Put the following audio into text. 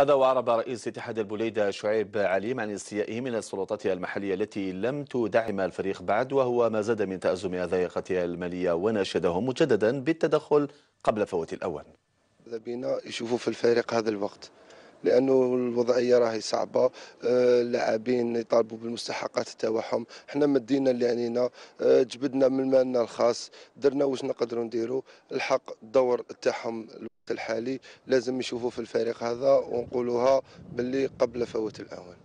هذا وأعرب رئيس اتحاد البليدة شعيب عليم عن استيائه من السلطات المحلية التي لم تدعم الفريق بعد، وهو ما زاد من تأزم ذائقته المالية، وناشدهم مجددا بالتدخل قبل فوات الأوان. هذا بينا يشوفوا في الفريق هذا الوقت، لانه الوضعيه راهي صعبه، اللاعبين يطالبوا بالمستحقات تاعهم، حنا مدينا اللي علينا، جبدنا من مالنا الخاص، درنا واش نقدروا نديروا، الحق الدور تاعهم الوقت الحالي لازم يشوفوا في الفريق هذا، ونقولوها باللي قبل فوات الاوان.